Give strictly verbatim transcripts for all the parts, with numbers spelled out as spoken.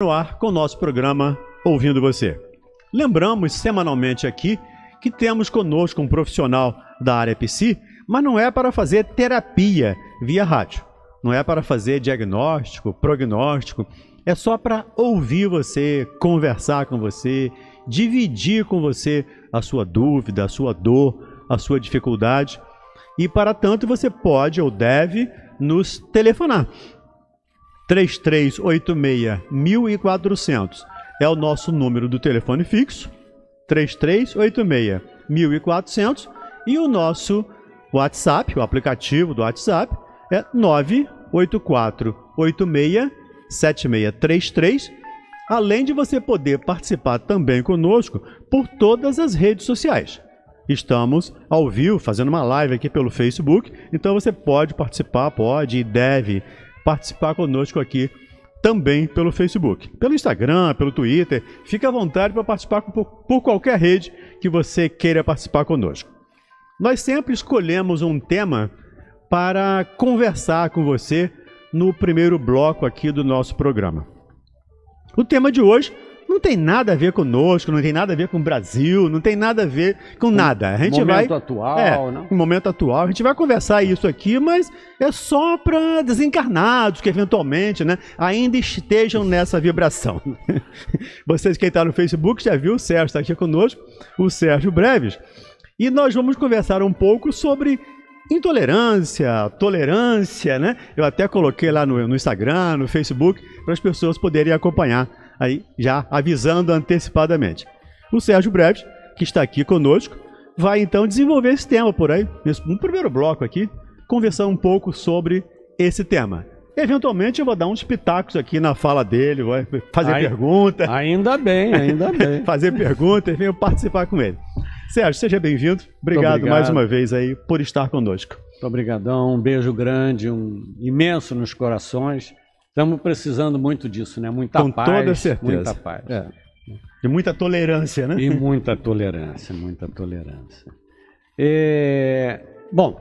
No ar com o nosso programa Ouvindo Você. Lembramos semanalmente aqui que temos conosco um profissional da área psi, mas não é para fazer terapia via rádio, não é para fazer diagnóstico, prognóstico, é só para ouvir você, conversar com você, dividir com você a sua dúvida, a sua dor, a sua dificuldade. E para tanto você pode ou deve nos telefonar. três três oito seis, um quatro zero zero é o nosso número do telefone fixo, três três oito seis, um quatro zero zero, e o nosso WhatsApp, o aplicativo do WhatsApp, é nove oito quatro oito seis, sete seis três três, além de você poder participar também conosco por todas as redes sociais. Estamos ao vivo, fazendo uma live aqui pelo Facebook, então você pode participar, pode e deve participar conosco aqui também pelo Facebook, pelo Instagram, pelo Twitter. Fique à vontade para participar por, por qualquer rede que você queira participar conosco. Nós sempre escolhemos um tema para conversar com você no primeiro bloco aqui do nosso programa. O tema de hoje não tem nada a ver conosco, não tem nada a ver com o Brasil, não tem nada a ver com nada. A gente vai, momento atual, é, né? Momento atual. A gente vai conversar isso aqui, mas é só para desencarnados que eventualmente, né, ainda estejam nessa vibração. Vocês que estão no Facebook já viu o Sérgio está aqui conosco, o Sérgio Breves. E nós vamos conversar um pouco sobre intolerância, tolerância, né? Eu até coloquei lá no, no Instagram, no Facebook, para as pessoas poderem acompanhar. Aí, já avisando antecipadamente. O Sérgio Breves, que está aqui conosco, vai então desenvolver esse tema por aí, no primeiro bloco aqui, conversar um pouco sobre esse tema. Eventualmente eu vou dar uns pitacos aqui na fala dele, vou fazer Ai, pergunta. Ainda bem, ainda bem. Fazer pergunta e venho participar com ele. Sérgio, seja bem-vindo. Obrigado, obrigado mais uma vez aí por estar conosco. Muito obrigadão, um beijo grande, um imenso nos corações. Estamos precisando muito disso, né? Muita Com paz, toda certeza. Muita paz. É. E muita tolerância, né? E muita tolerância, muita tolerância. É... Bom,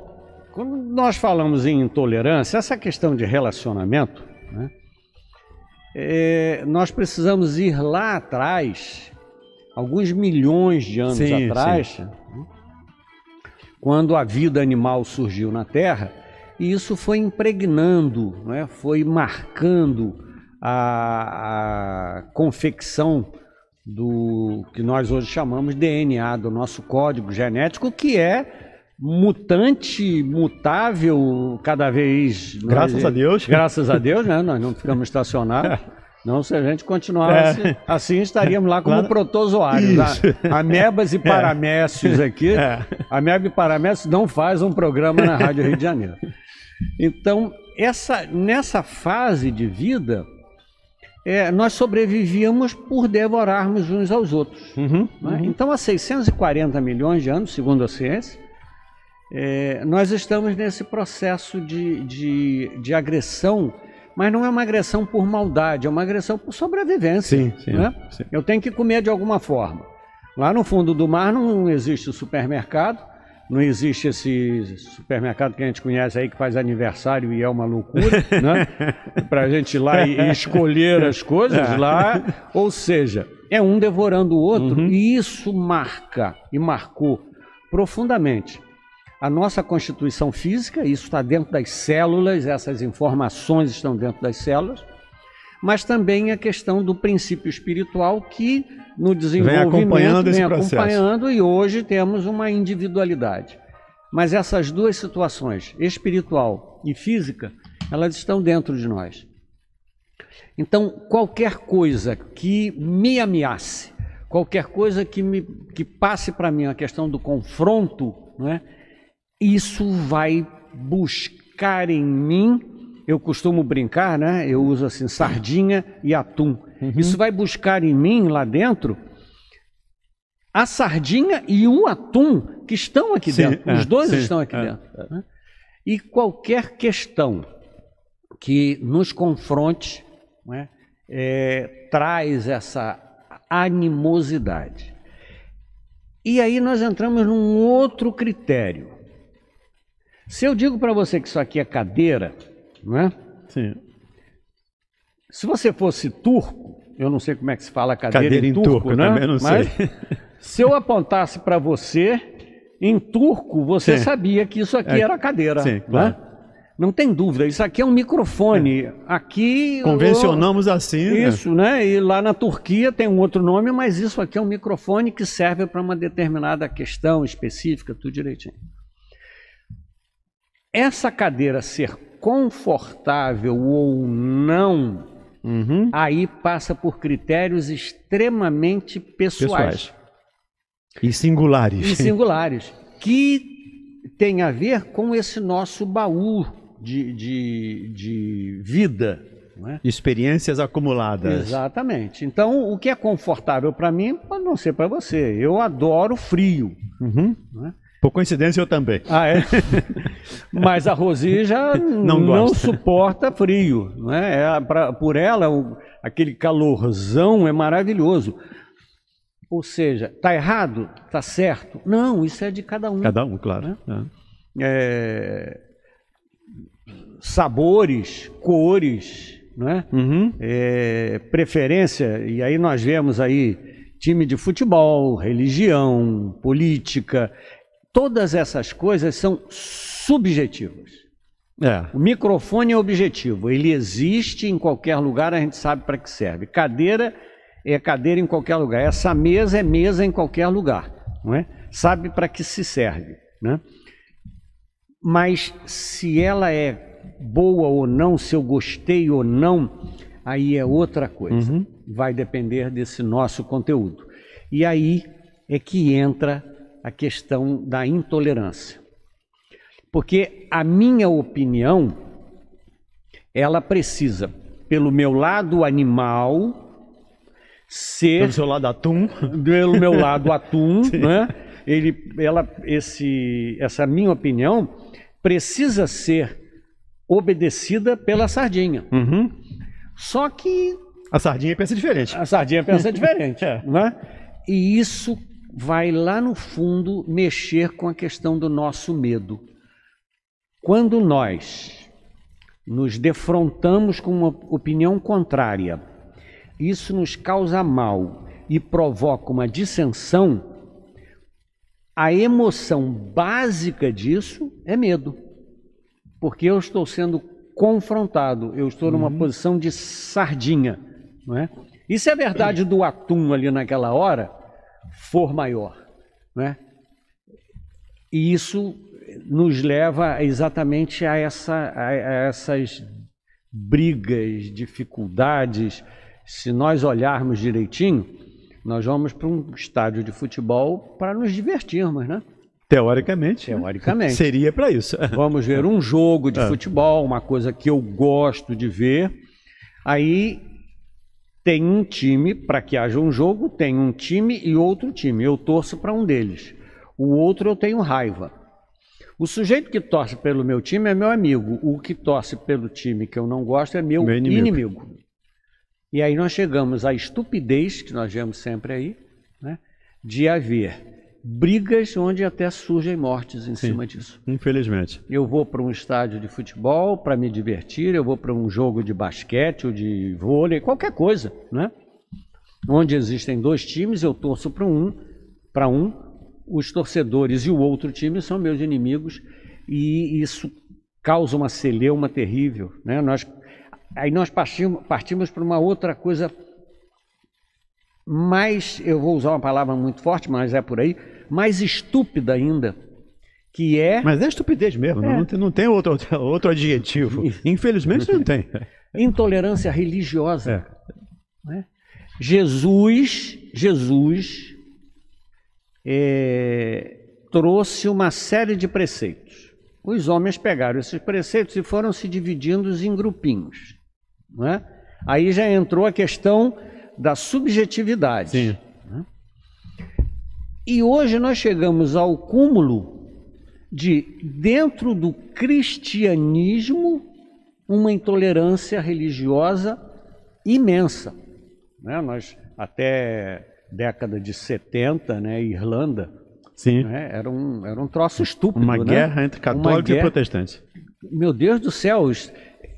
quando nós falamos em intolerância, essa questão de relacionamento, né? É... nós precisamos ir lá atrás, alguns milhões de anos sim, atrás, sim. Né? Quando a vida animal surgiu na Terra. E isso foi impregnando, né? Foi marcando a, a confecção do que nós hoje chamamos D N A, do nosso código genético, que é mutante, mutável, cada vez... Graças nós, a Deus. Graças a Deus, né? Nós não ficamos estacionados. Não, se a gente continuasse é. assim, estaríamos lá como claro. protozoários. A, amebas e paramécios é. aqui. É. Ameba e paramécios não faz um programa na Rádio Rio de Janeiro. Então, essa, nessa fase de vida, é, nós sobrevivíamos por devorarmos uns aos outros. Uhum, né? Uhum. Então, há seiscentos e quarenta milhões de anos, segundo a ciência, é, nós estamos nesse processo de, de, de agressão. Mas não é uma agressão por maldade, é uma agressão por sobrevivência. Sim, sim, né? Sim. Eu tenho que comer de alguma forma. Lá no fundo do mar não existe supermercado, não existe esse supermercado que a gente conhece aí que faz aniversário e é uma loucura, né? Para a gente ir lá e escolher as coisas lá. Ou seja, é um devorando o outro, uhum. E isso marca e marcou profundamente a nossa constituição física. Isso está dentro das células, essas informações estão dentro das células, mas também a questão do princípio espiritual que no desenvolvimento vem acompanhando, esse vem acompanhando e hoje temos uma individualidade. Mas essas duas situações, espiritual e física, elas estão dentro de nós. Então, qualquer coisa que me ameace, qualquer coisa que, me, que passe para mim a questão do confronto, não é? Isso vai buscar em mim, eu costumo brincar, né? Eu uso assim, sardinha e atum. Uhum. Isso vai buscar em mim, lá dentro, a sardinha e o atum que estão aqui sim, dentro. Os é, dois sim, estão aqui é, dentro. É. E qualquer questão que nos confronte, né, é, traz essa animosidade. E aí nós entramos num outro critério. Se eu digo para você que isso aqui é cadeira, né? Sim. Se você fosse turco, eu não sei como é que se fala cadeira, cadeira em, em turco, turco né? Também não Mas sei. Se eu apontasse para você, em turco, você Sim. sabia que isso aqui é, era cadeira. Sim, né? Claro. Não tem dúvida, isso aqui é um microfone. É. Aqui... Convencionamos eu... assim, né? Isso, né? E lá na Turquia tem um outro nome, mas isso aqui é um microfone que serve para uma determinada questão específica, tudo direitinho. Essa cadeira ser confortável ou não, uhum. aí passa por critérios extremamente pessoais. pessoais. E singulares. E singulares, que tem a ver com esse nosso baú de, de, de vida. Não é? Experiências acumuladas. Exatamente. Então, o que é confortável para mim, pode não ser para você. Eu adoro frio. Uhum. Não é? Por coincidência, eu também. Ah, é? Mas a Rosi já não, não suporta frio. Não é? É pra, por ela, o, aquele calorzão é maravilhoso. Ou seja, está errado? Está certo? Não, isso é de cada um. Cada um, claro. Né? É. É, sabores, cores, né? Uhum. É, preferência, e aí nós vemos aí time de futebol, religião, política... Todas essas coisas são subjetivas. É. O microfone é objetivo, ele existe em qualquer lugar, a gente sabe para que serve. Cadeira é cadeira em qualquer lugar, essa mesa é mesa em qualquer lugar, não é? Sabe para que se serve, né? Mas se ela é boa ou não, se eu gostei ou não, aí é outra coisa. Uhum. Vai depender desse nosso conteúdo. E aí é que entra... a questão da intolerância. Porque a minha opinião, ela precisa, pelo meu lado animal, ser... Pelo seu lado atum. Pelo meu lado atum, né? Ele, ela, esse, essa minha opinião precisa ser obedecida pela sardinha. Uhum. Só que... A sardinha pensa diferente. A sardinha pensa diferente, é. Né? E isso... vai lá no fundo mexer com a questão do nosso medo. Quando nós nos defrontamos com uma opinião contrária, isso nos causa mal e provoca uma dissensão, a emoção básica disso é medo. Porque eu estou sendo confrontado, eu estou numa uhum. posição de sardinha. Não é? E se a verdade do atum ali naquela hora for maior, né? E isso nos leva exatamente a, essa, a essas brigas, dificuldades. Se nós olharmos direitinho, nós vamos para um estádio de futebol para nos divertirmos, né? Teoricamente. Teoricamente. Né? Seria para isso. Vamos ver um jogo de é. futebol, uma coisa que eu gosto de ver. Aí... tem um time, para que haja um jogo, tem um time e outro time. Eu torço para um deles. O outro eu tenho raiva. O sujeito que torce pelo meu time é meu amigo. O que torce pelo time que eu não gosto é meu, meu inimigo. inimigo. E aí nós chegamos à estupidez, que nós vemos sempre aí, né, de haver brigas onde até surgem mortes em Sim, cima disso. Infelizmente. Eu vou para um estádio de futebol para me divertir, eu vou para um jogo de basquete ou de vôlei, qualquer coisa, né? Onde existem dois times, eu torço para um, para um, os torcedores e o outro time são meus inimigos e isso causa uma celeuma terrível, né? Nós, aí nós partimos, partimos para uma outra coisa mais, eu vou usar uma palavra muito forte, mas é por aí, mais estúpida ainda, que é... Mas é estupidez mesmo, é. Não, tem, não tem outro, outro adjetivo. Infelizmente não tem. Intolerância religiosa. É. Né? Jesus, Jesus é, trouxe uma série de preceitos. Os homens pegaram esses preceitos e foram se dividindo em grupinhos. Né? Aí já entrou a questão... da subjetividade. Sim. Né? E hoje nós chegamos ao cúmulo de, dentro do cristianismo, uma intolerância religiosa imensa. Né? Nós, até década de setenta, né, Irlanda, Sim. Né, era, um, era um troço estúpido. Uma né? guerra entre católicos e protestantes. Meu Deus do céu,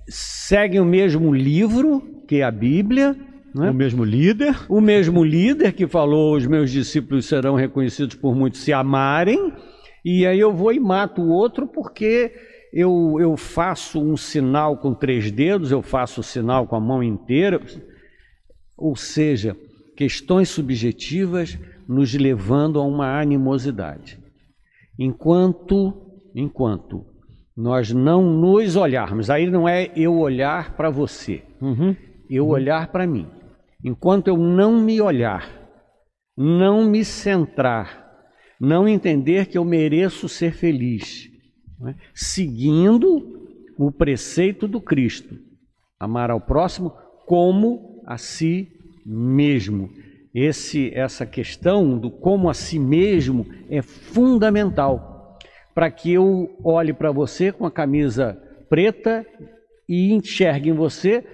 seguem o mesmo livro que a Bíblia, Né? O mesmo líder. O mesmo líder que falou, os meus discípulos serão reconhecidos por muitos se amarem, e aí eu vou e mato o outro porque eu, eu faço um sinal com três dedos, eu faço o sinal com a mão inteira. Ou seja, questões subjetivas nos levando a uma animosidade. Enquanto, enquanto nós não nos olharmos, aí não é eu olhar para você, uhum. eu uhum. olhar para mim. Enquanto eu não me olhar, não me centrar, não entender que eu mereço ser feliz, né? Seguindo o preceito do Cristo, amar ao próximo como a si mesmo. Esse, essa questão do como a si mesmo é fundamental para que eu olhe para você com a camisa preta e enxergue em você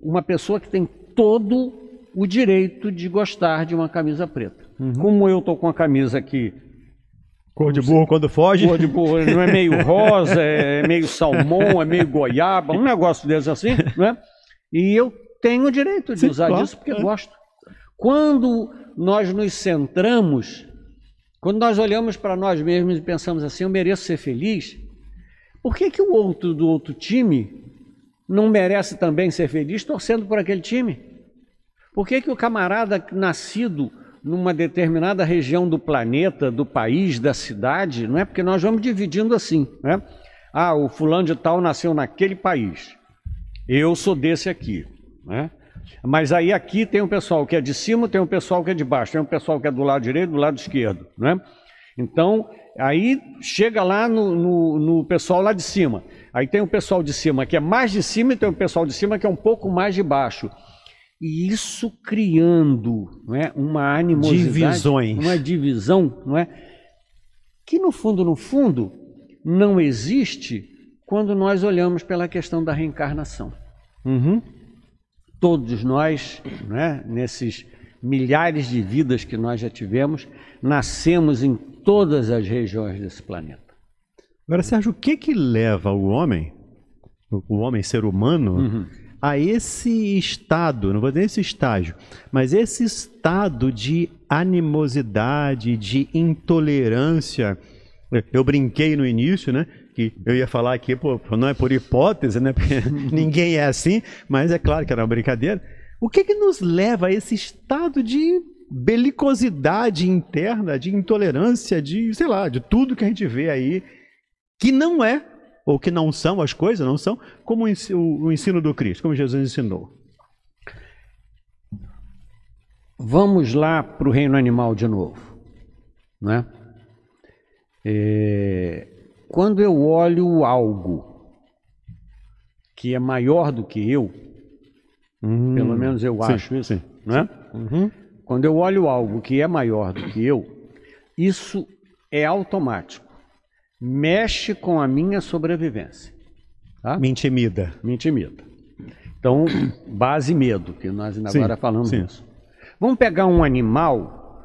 uma pessoa que tem todo o direito de gostar de uma camisa preta. Uhum. Como eu estou com a camisa aqui... Cor de burro quando foge. Cor de burro, não é meio rosa, é meio salmão, é meio goiaba, um negócio desse assim, né? E eu tenho o direito de Sim, usar claro. Disso porque é. Gosto. Quando nós nos centramos, quando nós olhamos para nós mesmos e pensamos assim, eu mereço ser feliz, por que que o outro do outro time não merece também ser feliz torcendo por aquele time? Por que que o camarada nascido numa determinada região do planeta, do país, da cidade, não é? Porque nós vamos dividindo assim, né? Ah, o fulano de tal nasceu naquele país, eu sou desse aqui, né? Mas aí aqui tem um pessoal que é de cima, tem um pessoal que é de baixo, tem um pessoal que é do lado direito, do lado esquerdo, né? Então, aí chega lá no, no, no pessoal lá de cima. Aí tem um pessoal de cima que é mais de cima e tem um pessoal de cima que é um pouco mais de baixo. E isso criando, não é, uma animosidade, divisões, uma divisão, não é? Que no fundo, no fundo, não existe quando nós olhamos pela questão da reencarnação. Uhum. Todos nós, né, nesses milhares de vidas que nós já tivemos, nascemos em todas as regiões desse planeta. Agora, Sérgio, o que que leva o homem, o homem ser humano, uhum. a esse estado, não vou dizer esse estágio, mas esse estado de animosidade, de intolerância? Eu brinquei no início, né? Que eu ia falar aqui, pô, não é por hipótese, né? Porque ninguém é assim, mas é claro que era uma brincadeira. O que que nos leva a esse estado de belicosidade interna, de intolerância, de, sei lá, de tudo que a gente vê aí, que não é, ou que não são as coisas, não são, como o ensino do Cristo, como Jesus ensinou? Vamos lá para o reino animal de novo, né? É... Quando eu olho algo que é maior do que eu, hum, pelo menos eu sim, acho isso, sim, né? Sim. Uhum. Quando eu olho algo que é maior do que eu, isso é automático. Mexe com a minha sobrevivência. Tá? Me intimida. Me intimida. Então, base medo, que nós ainda sim, agora falamos sim. Isso. Vamos pegar um animal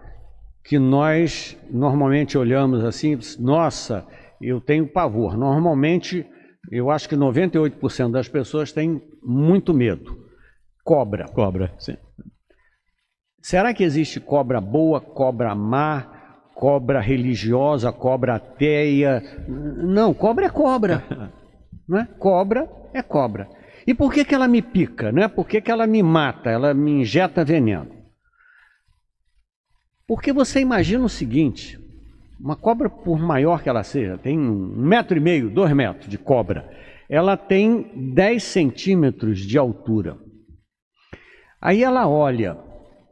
que nós normalmente olhamos assim, nossa... Eu tenho pavor. Normalmente, eu acho que noventa e oito por cento das pessoas têm muito medo. Cobra. Cobra, sim. Será que existe cobra boa, cobra má, cobra religiosa, cobra ateia? Não, cobra é cobra. Não é? Cobra é cobra. E por que que ela me pica? Não é? Por que que ela me mata? Ela me injeta veneno? Porque você imagina o seguinte... Uma cobra, por maior que ela seja, tem um metro e meio, dois metros de cobra. Ela tem dez centímetros de altura. Aí ela olha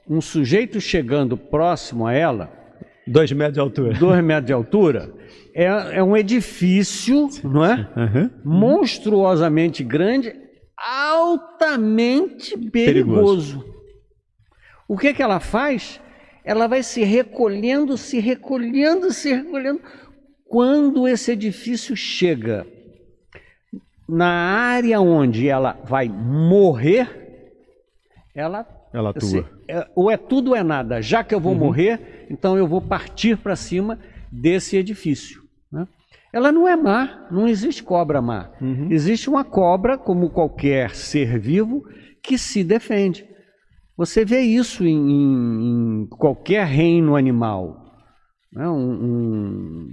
um sujeito chegando próximo a ela... Dois metros de altura. Dois metros de altura. É, é um edifício, sim, não é? Uhum. Monstruosamente grande, altamente perigoso. perigoso. O que que ela faz? Ela vai se recolhendo, se recolhendo, se recolhendo. Quando esse edifício chega na área onde ela vai morrer, ela... Ela atua. Assim, é, ou é tudo ou é nada. Já que eu vou uhum. morrer, então eu vou partir para cima desse edifício. Né? Ela não é má, não existe cobra má. Uhum. Existe uma cobra, como qualquer ser vivo, que se defende. Você vê isso em, em qualquer reino animal, né? um, um,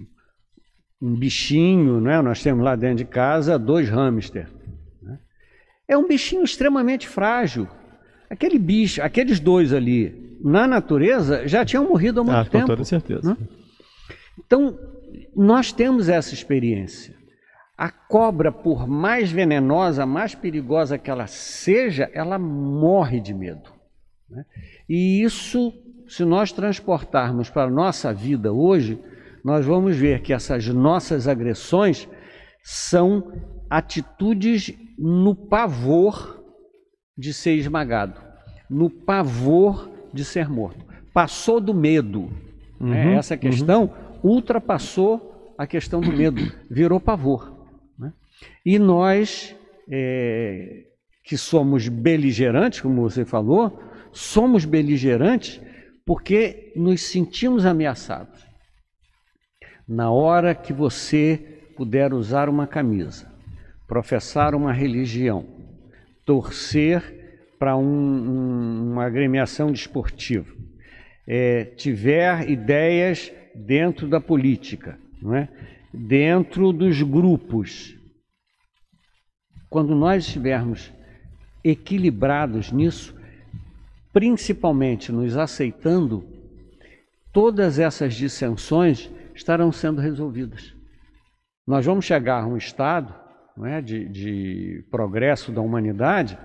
um bichinho, né? Nós temos lá dentro de casa dois hamsters, né? É um bichinho extremamente frágil. Aquele bicho, aqueles dois ali, na natureza, já tinham morrido há muito ah, tempo. Com toda certeza. Né? Então, nós temos essa experiência. A cobra, por mais venenosa, mais perigosa que ela seja, ela morre de medo. Né? E isso, se nós transportarmos para a nossa vida hoje, nós vamos ver que essas nossas agressões são atitudes no pavor de ser esmagado, no pavor de ser morto. Passou do medo, uhum, né? Essa questão uhum. ultrapassou a questão do medo, virou pavor, né? E nós, é, que somos beligerantes, como você falou, somos beligerantes porque nos sentimos ameaçados. Na hora que você puder usar uma camisa, professar uma religião, torcer para um, um, uma agremiação desportiva, é, tiver ideias dentro da política, não é? Dentro dos grupos. Quando nós estivermos equilibrados nisso, principalmente nos aceitando, todas essas dissensões estarão sendo resolvidas. Nós vamos chegar a um estado, não é, de, de progresso da humanidade,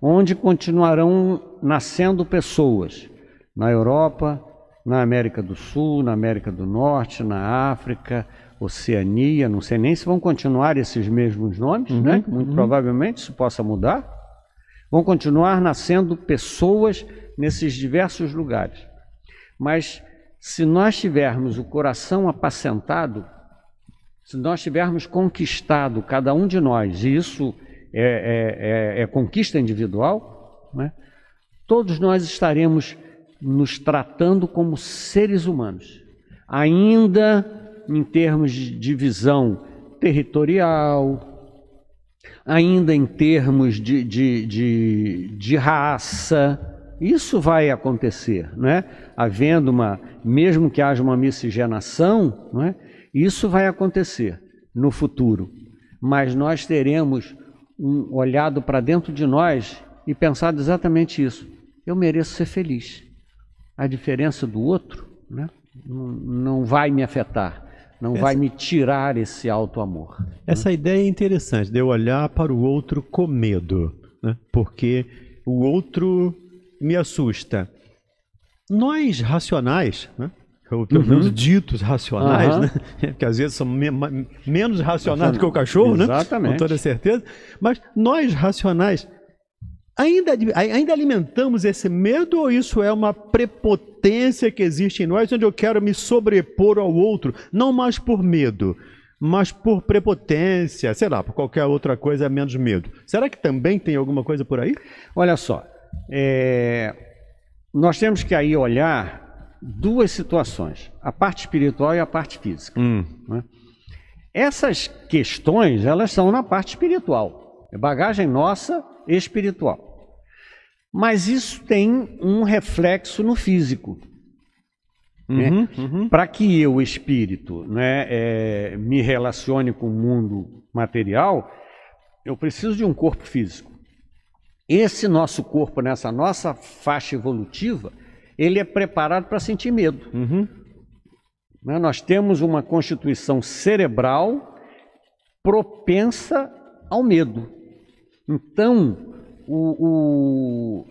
onde continuarão nascendo pessoas na Europa, na América do Sul, na América do Norte, na África, Oceania, não sei nem se vão continuar esses mesmos nomes, uhum, né? Muito uhum. provavelmente isso possa mudar. Vão continuar nascendo pessoas nesses diversos lugares. Mas se nós tivermos o coração apacentado, se nós tivermos conquistado, cada um de nós, e isso é, é, é, é conquista individual, né? Todos nós estaremos nos tratando como seres humanos, ainda em termos de divisão territorial, ainda em termos de, de, de, de raça. Isso vai acontecer, né? Havendo uma, mesmo que haja uma miscigenação, né? Isso vai acontecer no futuro, mas nós teremos um olhado para dentro de nós e pensado exatamente isso. Eu mereço ser feliz. A diferença do outro, né, não vai me afetar, não essa... vai me tirar esse auto-amor. Essa né? ideia é interessante, de eu olhar para o outro com medo, né? Porque o outro me assusta. Nós racionais, né? Ou pelo menos uhum. ditos racionais, uhum. né? Porque às vezes são me menos racionais do que o cachorro, né? Exatamente. Com toda certeza. Mas nós, racionais, ainda, ainda alimentamos esse medo, ou isso é uma prepotência que existe em nós, onde eu quero me sobrepor ao outro, não mais por medo, mas por prepotência, sei lá, por qualquer outra coisa, menos medo. Será que também tem alguma coisa por aí? Olha só, é... nós temos que aí olhar duas situações, a parte espiritual e a parte física. Hum. Né? Essas questões, elas são na parte espiritual, é bagagem nossa espiritual. Mas isso tem um reflexo no físico. Uhum, né? Uhum. Para que eu, espírito, né, é, me relacione com o mundo material, eu preciso de um corpo físico. Esse nosso corpo, nessa nossa faixa evolutiva, ele é preparado para sentir medo. Uhum. Nós temos uma constituição cerebral propensa ao medo. Então, o, o...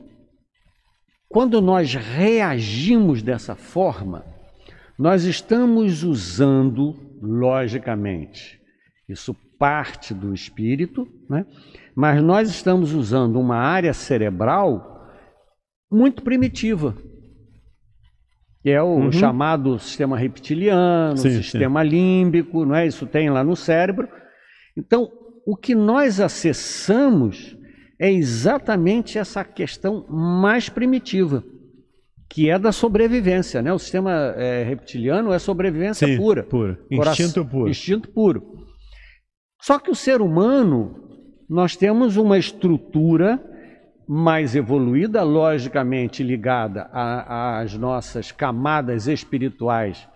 quando nós reagimos dessa forma, nós estamos usando, logicamente, isso parte do espírito, né? Mas nós estamos usando uma área cerebral muito primitiva, que é o uhum. chamado sistema reptiliano, sim, sistema sim. límbico, não é? Isso tem lá no cérebro. Então, o que nós acessamos é exatamente essa questão mais primitiva, que é da sobrevivência, né? O sistema é, reptiliano é sobrevivência sim, pura. pura. Instinto puro. Instinto puro. Só que o ser humano, nós temos uma estrutura mais evoluída, logicamente ligada às nossas camadas espirituais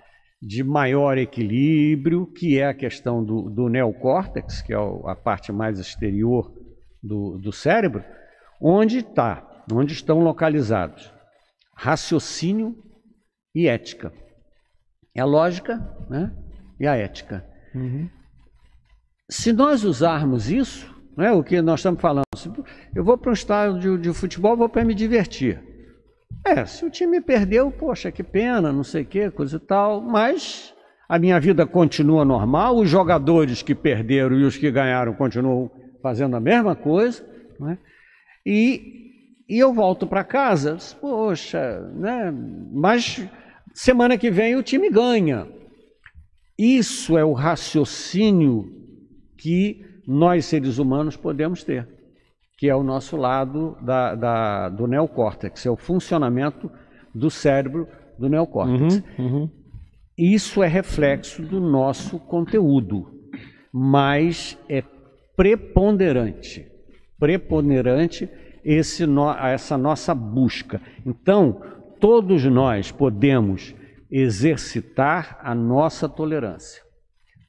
de maior equilíbrio, que é a questão do, do neocórtex, que é a parte mais exterior do, do cérebro, onde está, onde estão localizados raciocínio e ética. É a lógica, né? E a ética. Uhum. Se nós usarmos isso, né, o que nós estamos falando, eu vou para um estádio de futebol, vou para me divertir. É, se o time perdeu, poxa, que pena, não sei o que, coisa e tal, mas a minha vida continua normal, os jogadores que perderam e os que ganharam continuam fazendo a mesma coisa, né? E, e eu volto para casa, poxa, né? Mas semana que vem o time ganha. Isso é o raciocínio que nós seres humanos podemos ter, que é o nosso lado da, da, do neocórtex, é o funcionamento do cérebro do neocórtex. Uhum, uhum. Isso é reflexo do nosso conteúdo, mas é preponderante, preponderante esse no, essa nossa busca. Então, todos nós podemos exercitar a nossa tolerância,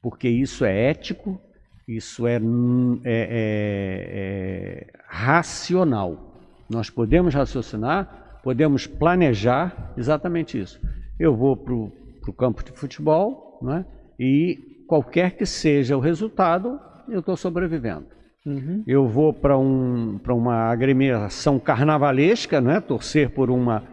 porque isso é ético, isso é, é, é, é racional. Nós podemos raciocinar, podemos planejar exatamente isso. Eu vou para o campo de futebol, né, e qualquer que seja o resultado, eu estou sobrevivendo. Uhum. Eu vou para um, para uma agremiação carnavalesca, né, torcer por uma,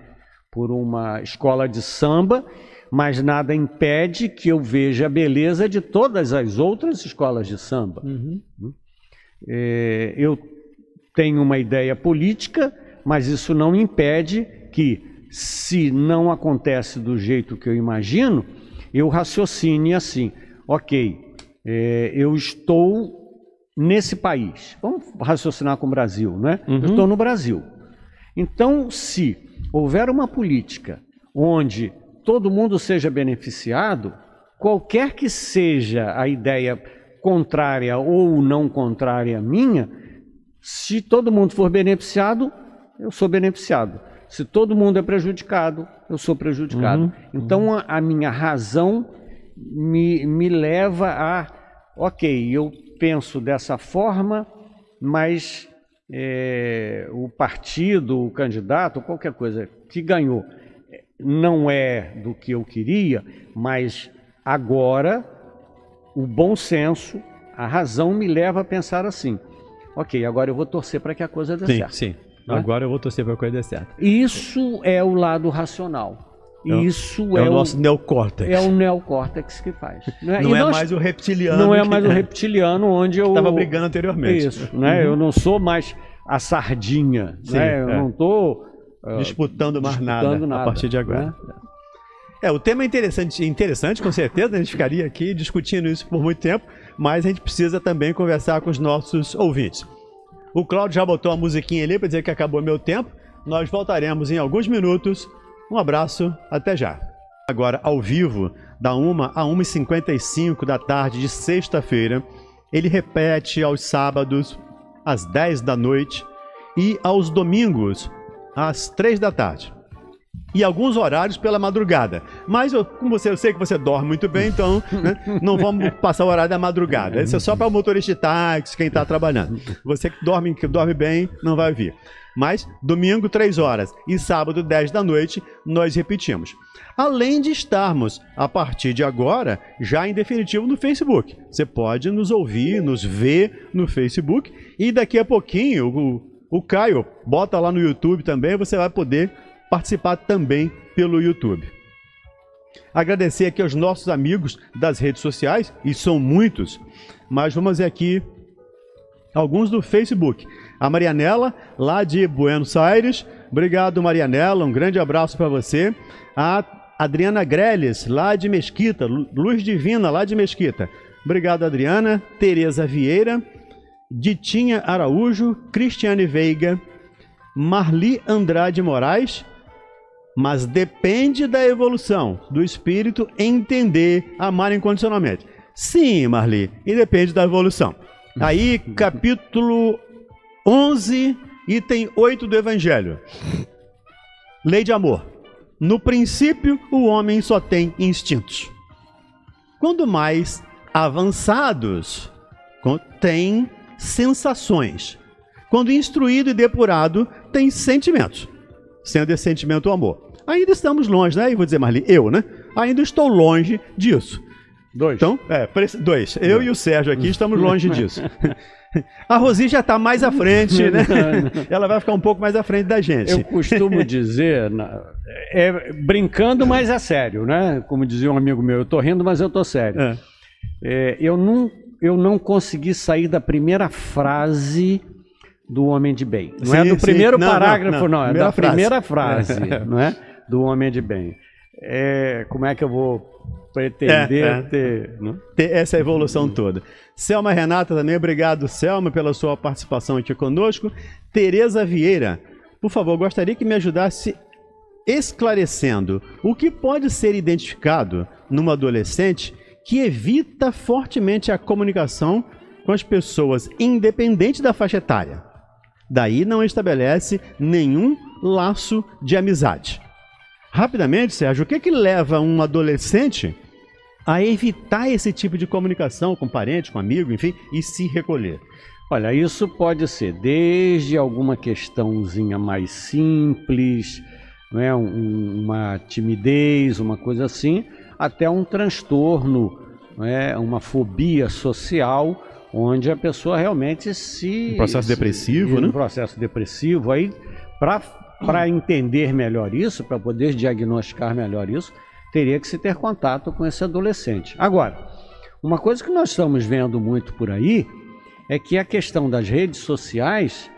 por uma escola de samba, mas nada impede que eu veja a beleza de todas as outras escolas de samba. Uhum. É, eu tenho uma ideia política, mas isso não impede que, se não acontece do jeito que eu imagino, eu raciocine assim, ok, é, eu estou nesse país, vamos raciocinar com o Brasil, né? Uhum. Eu estou no Brasil. Então, se houver uma política onde todo mundo seja beneficiado, qualquer que seja a ideia contrária ou não contrária à minha, se todo mundo for beneficiado, eu sou beneficiado. Se todo mundo é prejudicado, eu sou prejudicado. Uhum, então, uhum. A, a minha razão me, me leva a... Ok, eu penso dessa forma, mas é, o partido, o candidato, qualquer coisa que ganhou... não é do que eu queria, mas agora o bom senso, a razão me leva a pensar assim, ok, agora eu vou torcer para que a coisa dê sim, certo. Sim, sim. É? Agora eu vou torcer para que a coisa dê certo. Isso é o lado racional. Não. Isso é, é o nosso neocórtex. É o neocórtex que faz. Né? Não e é nós, mais o reptiliano. Não é mais o reptiliano onde eu... estava brigando anteriormente. Isso, né? Uhum. Eu não sou mais a sardinha. Sim, né? Eu é. não estou... disputando mais disputando nada, nada a partir de agora. Né? É, o tema é interessante, interessante, com certeza, a gente ficaria aqui discutindo isso por muito tempo, mas a gente precisa também conversar com os nossos ouvintes. O Cláudio já botou a musiquinha ali para dizer que acabou meu tempo, nós voltaremos em alguns minutos. Um abraço, até já. Agora, ao vivo, da uma a uma e cinquenta e cinco da tarde de sexta-feira, ele repete aos sábados, às dez da noite, e aos domingos, às três da tarde. E alguns horários pela madrugada. Mas eu, com você, eu sei que você dorme muito bem, então né, não vamos passar o horário da madrugada. Isso é só para o motorista de táxi, quem está trabalhando. Você que dorme, que dorme bem, não vai ouvir. Mas domingo, três horas e sábado, dez da noite, nós repetimos. Além de estarmos, a partir de agora, já em definitivo no Facebook. Você pode nos ouvir, nos ver no Facebook e daqui a pouquinho... o O Caio, bota lá no YouTube também, você vai poder participar também pelo YouTube. Agradecer aqui aos nossos amigos das redes sociais, e são muitos, mas vamos ver aqui alguns do Facebook. A Marianela, lá de Buenos Aires, obrigado Marianela, um grande abraço para você. A Adriana Greles, lá de Mesquita, Luz Divina, lá de Mesquita, obrigado Adriana. Tereza Vieira, Ditinha Araújo, Cristiane Veiga, Marli Andrade Moraes, mas depende da evolução do espírito entender, amar incondicionalmente. Sim, Marli, e depende da evolução. Aí, capítulo onze Item oito do Evangelho. Lei de amor. No princípio, o homem só tem instintos. Quando mais avançados, tem sensações. Quando instruído e depurado, tem sentimentos. Sendo esse sentimento o amor. Ainda estamos longe, né? E vou dizer, Marli, eu, né? Ainda estou longe disso. Dois. Então, é, dois. Eu e o Sérgio aqui estamos longe disso. A Rosi já está mais à frente, né? Ela vai ficar um pouco mais à frente da gente. Eu costumo dizer, é, brincando, mas é sério, né? Como dizia um amigo meu, eu estou rindo, mas eu estou sério. É. É, eu, não, eu não consegui sair da primeira frase do homem de bem. Não sim, é do primeiro sim. parágrafo, não. não, não. não é primeira da frase. primeira frase, não é? Do homem de bem. É, como é que eu vou... pretender é, é. Ter, né? ter essa evolução uhum. toda. Selma Renata também, obrigado, Selma, pela sua participação aqui conosco. Tereza Vieira, por favor, gostaria que me ajudasse esclarecendo o que pode ser identificado numa adolescente que evita fortemente a comunicação com as pessoas, independente da faixa etária. Daí não estabelece nenhum laço de amizade. Rapidamente, Sérgio, o que que leva um adolescente a evitar esse tipo de comunicação com parente, com amigo, enfim, e se recolher? Olha, isso pode ser desde alguma questãozinha mais simples, né, um, uma timidez, uma coisa assim, até um transtorno, né, uma fobia social, onde a pessoa realmente se... Um processo se, depressivo, se, né? Um processo depressivo, aí para... Para entender melhor isso, para poder diagnosticar melhor isso, teria que se ter contato com esse adolescente. Agora, uma coisa que nós estamos vendo muito por aí é que a questão das redes sociais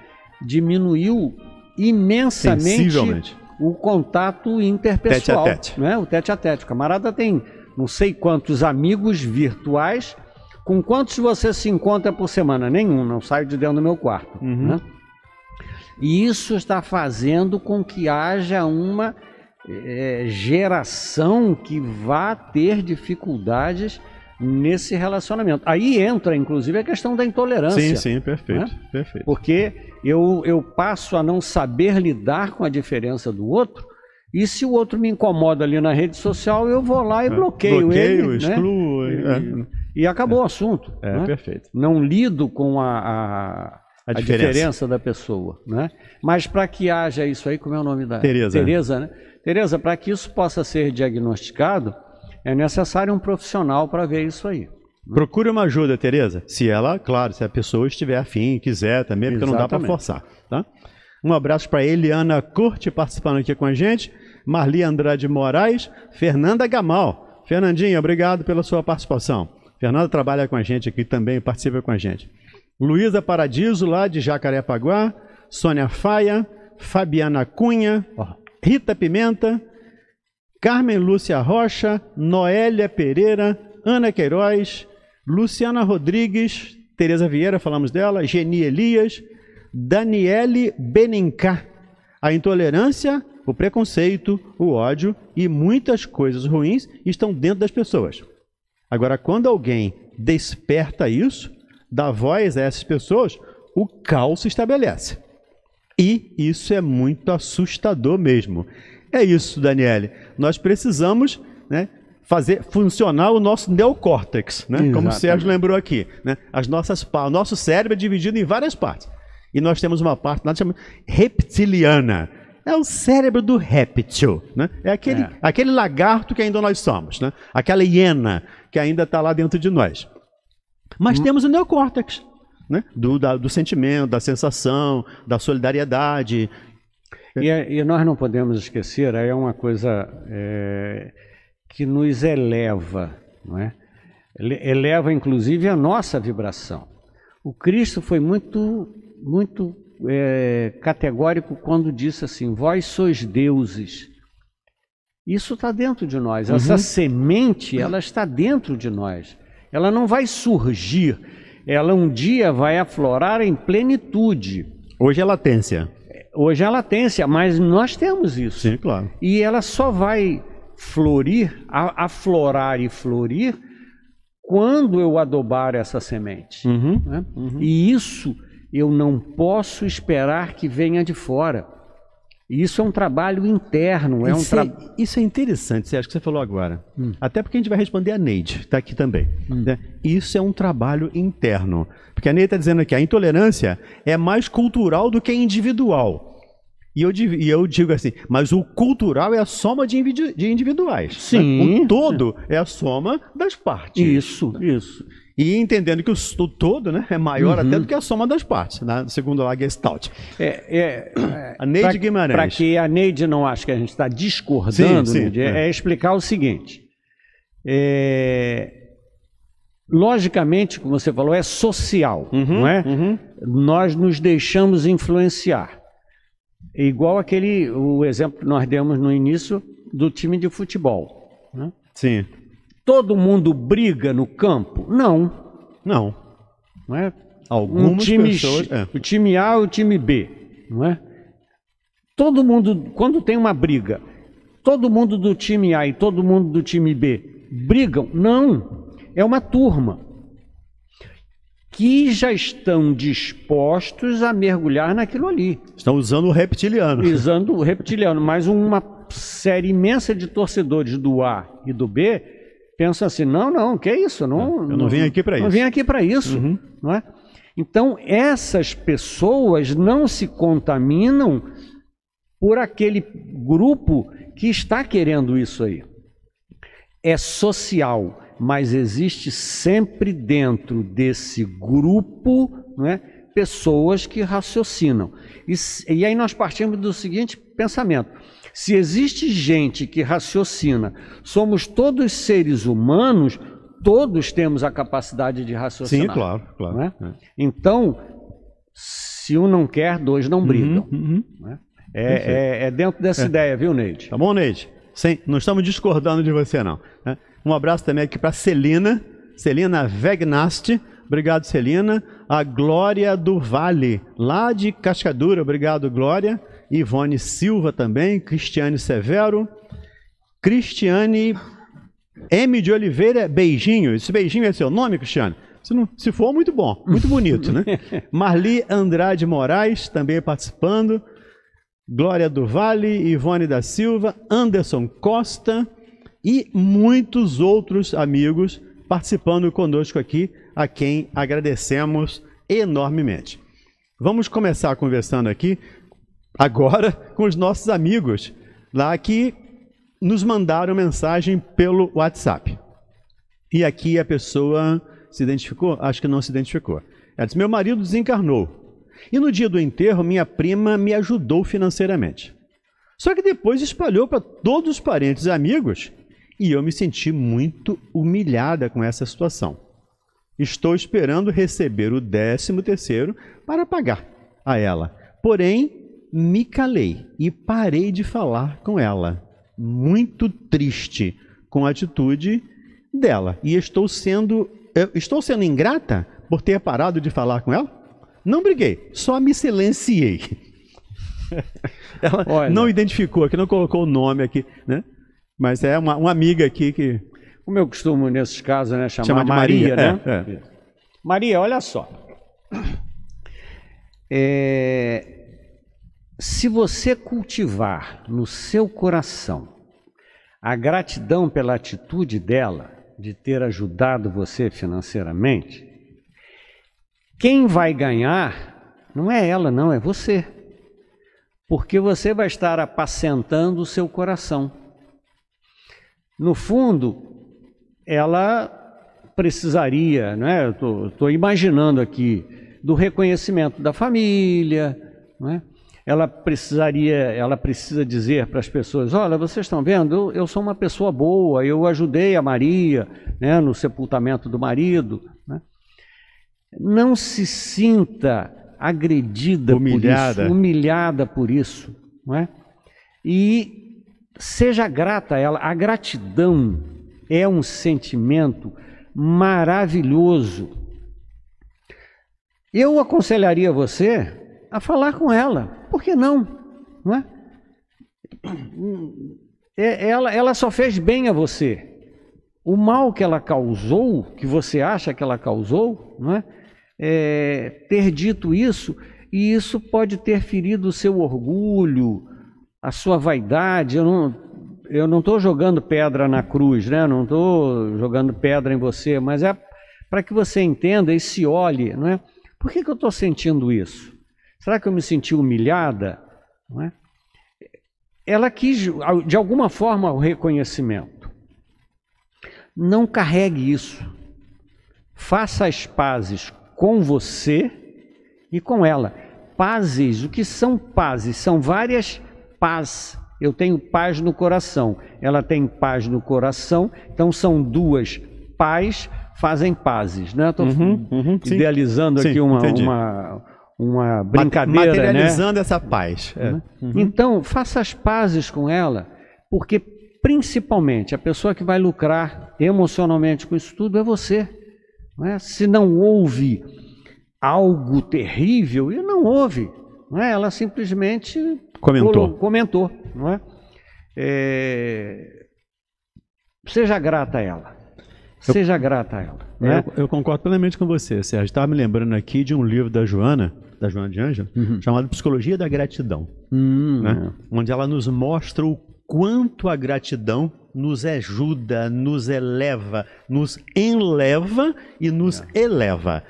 diminuiu imensamente o contato interpessoal. Tete a tete. Né? O tete a tete. O camarada tem não sei quantos amigos virtuais, com quantos você se encontra por semana? Nenhum, não saio de dentro do meu quarto. Uhum. Né? E isso está fazendo com que haja uma é, geração que vá ter dificuldades nesse relacionamento. Aí entra, inclusive, a questão da intolerância. Sim, sim, perfeito. Né? Perfeito. Porque eu, eu passo a não saber lidar com a diferença do outro, e se o outro me incomoda ali na rede social, eu vou lá e bloqueio, bloqueio ele. Bloqueio, excluo. Né? E, é. e acabou é. o assunto. É, né? Perfeito. Não lido com a... a A diferença. a diferença da pessoa, né? Mas para que haja isso aí, como é o nome da... Tereza. Tereza, né? Tereza, para que isso possa ser diagnosticado, é necessário um profissional para ver isso aí. Né? Procure uma ajuda, Tereza, se ela, claro, se a pessoa estiver afim, quiser também, porque Exatamente. Não dá para forçar, tá? Um abraço para Eliana Curti, participando aqui com a gente, Marli Andrade Moraes, Fernanda Gamal. Fernandinha, obrigado pela sua participação. Fernanda trabalha com a gente aqui também, participa com a gente. Luísa Paradiso, lá de Jacarepaguá, Sônia Faia, Fabiana Cunha, Rita Pimenta, Carmen Lúcia Rocha, Noélia Pereira, Ana Queiroz, Luciana Rodrigues, Tereza Vieira, falamos dela, Geni Elias, Daniele Benincá. A intolerância, o preconceito, o ódio e muitas coisas ruins estão dentro das pessoas. Agora, quando alguém desperta isso, dá voz a essas pessoas, o caos se estabelece. E isso é muito assustador mesmo. É isso, Daniele. Nós precisamos, né, fazer funcionar o nosso neocórtex, né? Como o Sérgio lembrou aqui. Né? As nossas, o nosso cérebro é dividido em várias partes. E nós temos uma parte lá chamada reptiliana. É o cérebro do réptil, né? É aquele, é. aquele lagarto que ainda nós somos, né? Aquela hiena que ainda está lá dentro de nós. Mas hum. temos o neocórtex, né? do, da, do sentimento, da sensação, da solidariedade. E, e nós não podemos esquecer, aí é uma coisa é, que nos eleva, não é? Eleva inclusive a nossa vibração. O Cristo foi muito, muito é, categórico quando disse assim, vós sois deuses. Isso está dentro de nós, uhum. essa semente ela está dentro de nós. Ela não vai surgir, ela um dia vai aflorar em plenitude. Hoje é latência. Hoje é latência, mas nós temos isso. Sim, claro. E ela só vai florir, aflorar e florir, quando eu adobar essa semente. Uhum, né? uhum. E isso eu não posso esperar que venha de fora. Isso é um trabalho interno. É um tra... é, isso é interessante, Sérgio, que você falou agora. Hum. Até porque a gente vai responder a Neide, que está aqui também. Hum. Né? Isso é um trabalho interno. Porque a Neide está dizendo que a intolerância é mais cultural do que individual. E eu, e eu digo assim, mas o cultural é a soma de, individu de individuais. Sim. Né? O todo é a soma das partes. Isso, né? Isso. E entendendo que o, o todo, né, é maior, uhum, até do que a soma das partes, né? Segundo a Gestalt. É, é, a Neide pra, Guimarães. Para que a Neide não ache que a gente está discordando, sim, sim, Neide, é, é explicar o seguinte. É, logicamente, como você falou, é social, uhum, não é? Uhum. Nós nos deixamos influenciar. Igual aquele, o exemplo que nós demos no início do time de futebol, né? Sim. Todo mundo briga no campo? Não. Não. Não é? Algumas um time, pessoas... É. O time A e o time B, não é? Todo mundo, quando tem uma briga, todo mundo do time A e todo mundo do time B brigam? Não. É uma turma que já estão dispostos a mergulhar naquilo ali. Estão usando o reptiliano. Usando o reptiliano, mas uma série imensa de torcedores do A e do B pensam assim, não, não, que é isso? Não, eu não vim aqui para isso. Não vim aqui para isso, uhum, não é? Então, essas pessoas não se contaminam por aquele grupo que está querendo isso aí. É social. Mas existe sempre dentro desse grupo, né, pessoas que raciocinam. E, e aí nós partimos do seguinte pensamento. Se existe gente que raciocina, somos todos seres humanos, todos temos a capacidade de raciocinar. Sim, claro, claro. Né? É. Então, se um não quer, dois não brigam. Uhum, uhum. Né? É, é, é dentro dessa é. ideia, viu, Neide? Tá bom, Neide? Sim, não estamos discordando de você, não. É. Um abraço também aqui para Celina, Celina Vegnast, obrigado Celina, a Glória do Vale, lá de Cascadura, obrigado Glória, Ivone Silva também, Cristiane Severo, Cristiane M de Oliveira, beijinho, esse beijinho é seu nome, Cristiane? Se, não, se for, muito bom, muito bonito, né? Marli Andrade Moraes, também participando, Glória do Vale, Ivone da Silva, Anderson Costa, e muitos outros amigos participando conosco aqui, a quem agradecemos enormemente. Vamos começar conversando aqui agora com os nossos amigos lá que nos mandaram mensagem pelo WhatsApp. E aqui a pessoa se identificou? Acho que não se identificou. Ela disse, meu marido desencarnou e no dia do enterro minha prima me ajudou financeiramente. Só que depois espalhou para todos os parentes e amigos. E eu me senti muito humilhada com essa situação. Estou esperando receber o décimo terceiro para pagar a ela. Porém, me calei e parei de falar com ela. Muito triste com a atitude dela. E estou sendo, estou sendo ingrata por ter parado de falar com ela? Não briguei, só me silenciei. Ela Olha. não identificou aqui, não colocou o nome aqui, né? Mas é uma, uma amiga aqui que... Como eu costumo, nesses casos, né, chamar Chama de Maria, Maria, né? É, é. Maria, olha só. É, se você cultivar no seu coração a gratidão pela atitude dela de ter ajudado você financeiramente, quem vai ganhar não é ela, não, é você. Porque você vai estar apacentando o seu coração. No fundo, ela precisaria, né? Eu estou imaginando aqui, do reconhecimento da família, né? Ela precisaria, ela precisa dizer para as pessoas, olha, vocês estão vendo, eu, eu sou uma pessoa boa, eu ajudei a Maria, né, no sepultamento do marido, né? Não se sinta agredida, humilhada por isso, humilhada por isso, não é? E seja grata a ela. A gratidão é um sentimento maravilhoso. Eu aconselharia você a falar com ela. Por que não? Não é? Ela, ela só fez bem a você. O mal que ela causou, que você acha que ela causou, não é? é, ter dito isso, e isso pode ter ferido o seu orgulho, a sua vaidade. Eu não eu não estou jogando pedra na cruz, né? Não estou jogando pedra em você, mas é para que você entenda e se olhe, não é? Por que que eu estou sentindo isso? Será que eu me senti humilhada? Não é? Ela quis, de alguma forma, o reconhecimento. Não carregue isso. Faça as pazes com você e com ela. Pazes, o que são pazes? São várias paz. Eu tenho paz no coração. Ela tem paz no coração. Então, são duas paz, fazem pazes. Né? Estou uhum, uhum, idealizando sim, aqui sim, uma... uma brincadeira, materializando, né? Essa paz. É. Uhum. Então, faça as pazes com ela, porque principalmente a pessoa que vai lucrar emocionalmente com isso tudo é você. Não é? Se não houve algo terrível, e não houve, não é? Ela simplesmente comentou. comentou não é? É... Seja grata a ela. Eu... Seja grata a ela. Né? Eu, eu concordo plenamente com você, Sérgio. Estava me lembrando aqui de um livro da Joana, da Joana de Anjo, uhum. chamado Psicologia da Gratidão, uhum. né? Onde ela nos mostra o quanto a gratidão nos ajuda, nos eleva, nos enleva e nos é. eleva.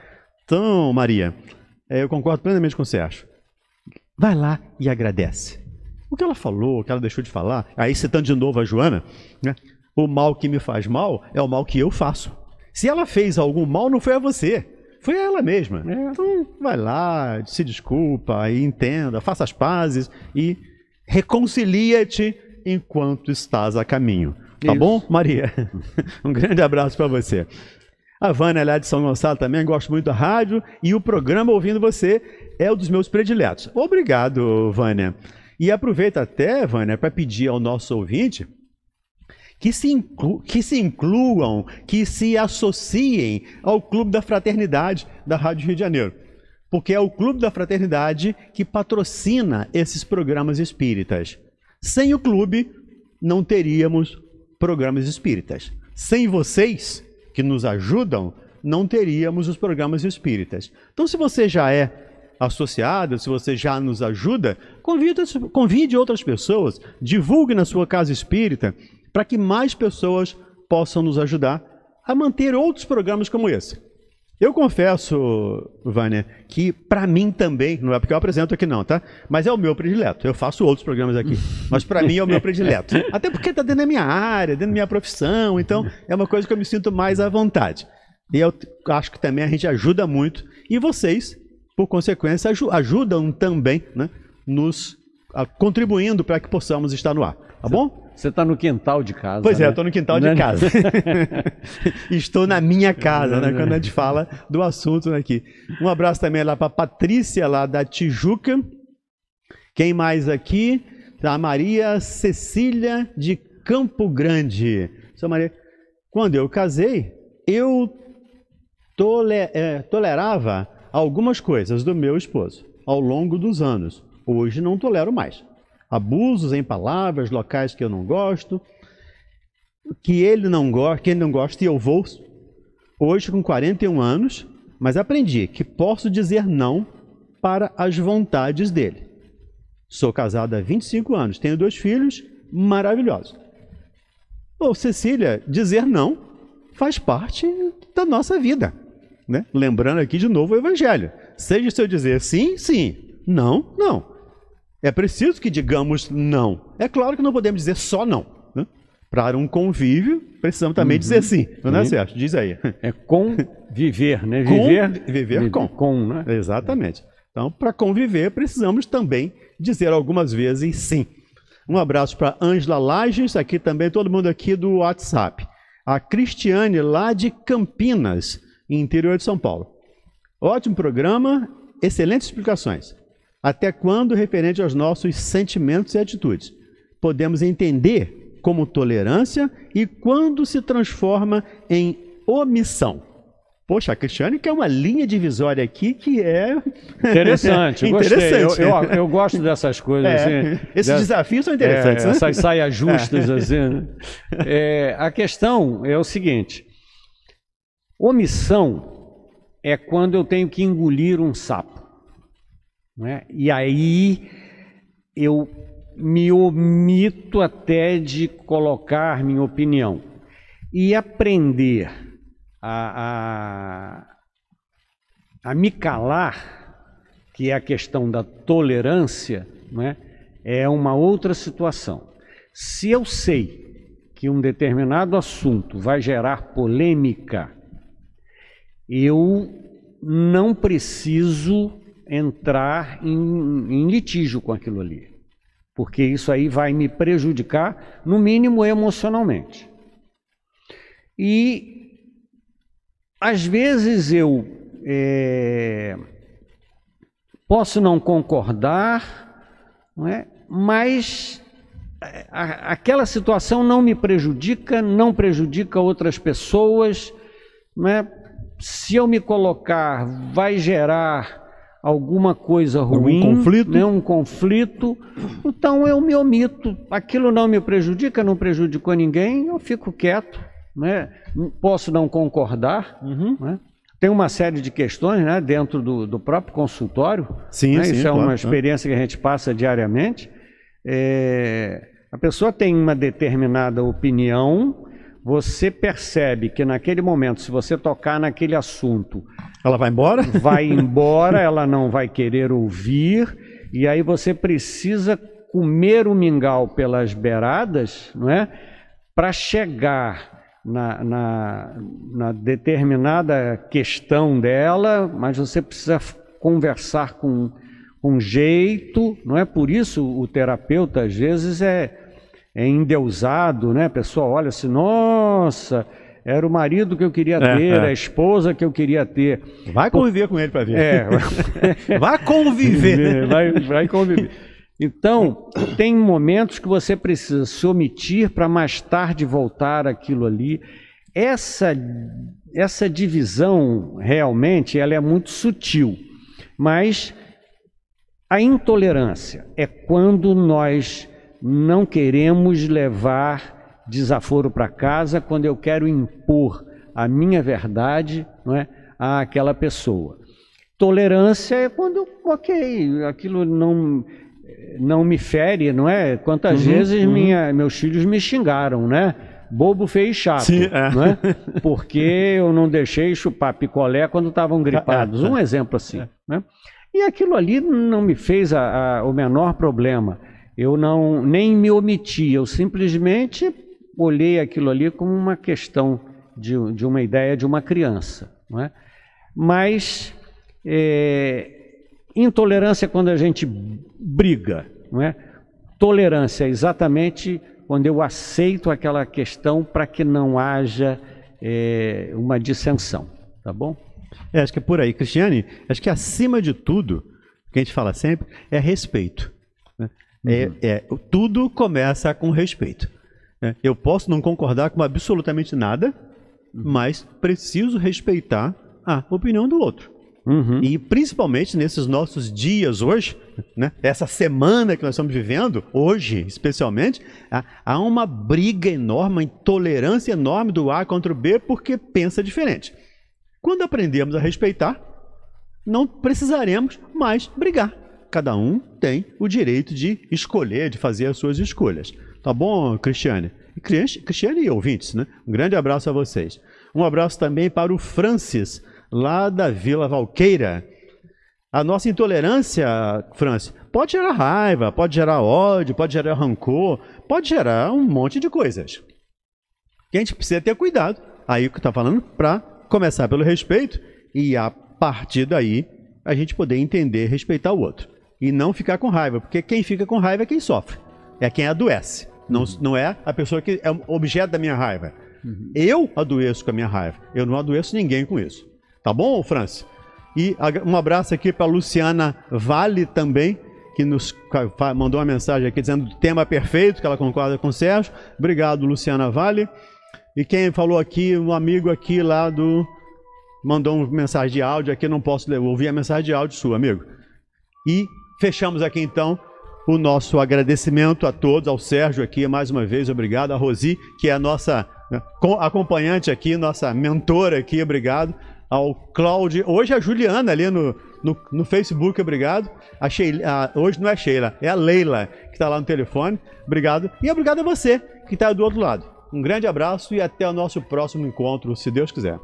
Então, Maria, eu concordo plenamente com o Sérgio. Vai lá e agradece. O que ela falou, o que ela deixou de falar, aí citando de novo a Joana, né? O mal que me faz mal é o mal que eu faço. Se ela fez algum mal, não foi a você. Foi ela mesma. É. Então, vai lá, se desculpa, entenda, faça as pazes e reconcilia-te enquanto estás a caminho. Tá Isso. bom, Maria? Um grande abraço para você. A Vânia, lá de São Gonçalo, também gosto muito da rádio e o programa Ouvindo Você é um dos meus prediletos. Obrigado, Vânia. E aproveita até, Vânia, para pedir ao nosso ouvinte... Que se, inclu, que se incluam, que se associem ao Clube da Fraternidade da Rádio Rio de Janeiro. Porque é o Clube da Fraternidade que patrocina esses programas espíritas. Sem o clube, não teríamos programas espíritas. Sem vocês, que nos ajudam, não teríamos os programas espíritas. Então, se você já é associado, se você já nos ajuda, convide, convide outras pessoas, divulgue na sua casa espírita, para que mais pessoas possam nos ajudar a manter outros programas como esse. Eu confesso, Vânia, que para mim também, não é porque eu apresento aqui não, tá? Mas é o meu predileto. Eu faço outros programas aqui, mas para mim é o meu predileto. Até porque está dentro da minha área, dentro da minha profissão, então é uma coisa que eu me sinto mais à vontade. E eu acho que também a gente ajuda muito, e vocês, por consequência, ajudam também, né? Nos contribuindo para que possamos estar no ar, tá bom? Você está no quintal de casa. Pois é, né? Eu estou no quintal de casa. Estou na minha casa, né? Quando a gente fala do assunto aqui. Um abraço também lá para a Patrícia, lá da Tijuca. Quem mais aqui? A Maria Cecília de Campo Grande. Sou Maria. Quando eu casei, eu tole- é, tolerava algumas coisas do meu esposo ao longo dos anos. Hoje não tolero mais. Abusos em palavras, locais que eu não gosto, que ele não gosta, que ele não gosta, e eu vou hoje com quarenta e um anos, mas aprendi que posso dizer não para as vontades dele. Sou casado há vinte e cinco anos, tenho dois filhos maravilhosos. Ô, Cecília, dizer não faz parte da nossa vida, né? Lembrando aqui de novo o Evangelho. Seja se eu dizer sim, sim, não, não. É preciso que digamos não. É claro que não podemos dizer só não, né? Para um convívio, precisamos também uhum. dizer sim. Não é certo? Diz aí. É conviver, né? Viver com. Viver com. com né? Exatamente. Então, para conviver, precisamos também dizer algumas vezes sim. Um abraço para a Ângela Lages, aqui também, todo mundo aqui do WhatsApp. A Cristiane, lá de Campinas, interior de São Paulo. Ótimo programa, excelentes explicações. Até quando, referente aos nossos sentimentos e atitudes, podemos entender como tolerância e quando se transforma em omissão? Poxa, a Cristiane que é uma linha divisória aqui que é... Interessante, eu gostei. Eu, eu, eu gosto dessas coisas. É, assim, esses dessas, desafios são interessantes. É, né? Essas saias justas. É. Assim, né? É, a questão é o seguinte. Omissão é quando eu tenho que engolir um sapo, né? E aí eu me omito até de colocar minha opinião. E aprender a, a, a me calar, que é a questão da tolerância, né? É uma outra situação. Se eu sei que um determinado assunto vai gerar polêmica, eu não preciso entrar em, em litígio com aquilo ali, porque isso aí vai me prejudicar, no mínimo emocionalmente. E às vezes eu é, posso não concordar, não é? Mas a, aquela situação não me prejudica, não prejudica outras pessoas, não é? Se eu me colocar, vai gerar alguma coisa ruim, um conflito. Né, um conflito, então eu me omito. Aquilo não me prejudica, não prejudicou ninguém, eu fico quieto, né? Posso não concordar. Uhum. Né? Tem uma série de questões, né, dentro do, do próprio consultório. Sim, né? Sim, isso é claro, uma experiência, né, que a gente passa diariamente. É, a pessoa tem uma determinada opinião. Você percebe que naquele momento, se você tocar naquele assunto... Ela vai embora? Vai embora, ela não vai querer ouvir. E aí você precisa comer o mingau pelas beiradas, não é? Para chegar na, na, na determinada questão dela, mas você precisa conversar com, com jeito. Não é? Por isso o terapeuta, às vezes, é... é endeusado, né? A pessoa olha assim, nossa, era o marido que eu queria ter, é, é. a esposa que eu queria ter. Vai conviver Pô, com ele para ver. É. Vai conviver. Vai, vai conviver. Então, tem momentos que você precisa se omitir para mais tarde voltar àquilo ali. Essa, essa divisão, realmente, ela é muito sutil, mas a intolerância é quando nós... não queremos levar desaforo para casa, quando eu quero impor a minha verdade, não é, àquela pessoa. Tolerância é quando, ok, aquilo não, não me fere, não é? Quantas uhum, vezes uhum. minha, meus filhos me xingaram, né? Bobo, feio e chato. Sim, é. Não é? Porque eu não deixei chupar picolé quando estavam gripados. Um exemplo assim. É. Né? E aquilo ali não me fez a, a, o menor problema. Eu não, nem me omiti, eu simplesmente olhei aquilo ali como uma questão de, de uma ideia de uma criança. Não é? Mas é, intolerância é quando a gente briga. Não é? Tolerância é exatamente quando eu aceito aquela questão para que não haja é, uma dissensão. Tá bom? É, acho que é por aí. Cristiane, acho que acima de tudo, o que a gente fala sempre, é respeito. Né? É, é, tudo começa com respeito. É, eu posso não concordar com absolutamente nada, uhum. mas preciso respeitar a opinião do outro. Uhum. E principalmente nesses nossos dias hoje, né, essa semana que nós estamos vivendo, hoje especialmente, há uma briga enorme, uma intolerância enorme do A contra o B porque pensa diferente. Quando aprendemos a respeitar, não precisaremos mais brigar. Cada um tem o direito de escolher, de fazer as suas escolhas. Tá bom, Cristiane? Cristiane e ouvintes, né? Um grande abraço a vocês. Um abraço também para o Francis, lá da Vila Valqueira. A nossa intolerância, Francis, pode gerar raiva, pode gerar ódio, pode gerar rancor, pode gerar um monte de coisas. E a gente precisa ter cuidado, aí o que está falando, para começar pelo respeito e a partir daí a gente poder entender, respeitar o outro. E não ficar com raiva, porque quem fica com raiva é quem sofre, é quem adoece. Não, não é a pessoa que é objeto da minha raiva. Uhum. Eu adoeço com a minha raiva, eu não adoeço ninguém com isso. Tá bom, Francis? E um abraço aqui para a Luciana Vale também, que nos mandou uma mensagem aqui dizendo o tema perfeito, que ela concorda com o Sérgio. Obrigado, Luciana Vale. E quem falou aqui, um amigo aqui lá do... mandou uma mensagem de áudio aqui, não posso ouvir a mensagem de áudio sua, amigo. E fechamos aqui então o nosso agradecimento a todos, ao Sérgio aqui mais uma vez, obrigado, a Rosi, que é a nossa acompanhante aqui, nossa mentora aqui, obrigado, ao Cláudio. Hoje a Juliana ali no, no, no Facebook, obrigado. A Sheila, a, hoje não é Sheila, é a Leila que está lá no telefone. Obrigado. E obrigado a você que está do outro lado. Um grande abraço e até o nosso próximo encontro, se Deus quiser.